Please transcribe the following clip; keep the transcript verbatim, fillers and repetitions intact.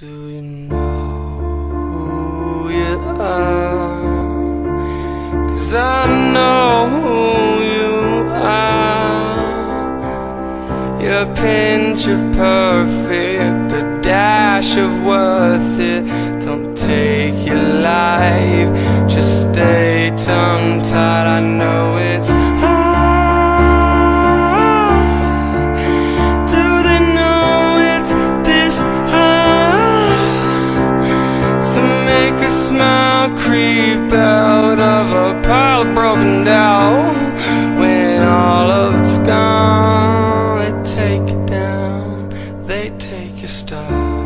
Do you know who you are? 'Cause I know who you are. You're a pinch of perfect, a dash of worth it. Don't take your life, just stay tongue-tied. I know it's smile creep out of a pile broken down. When all of it's gone, they take you down, they take your stuff.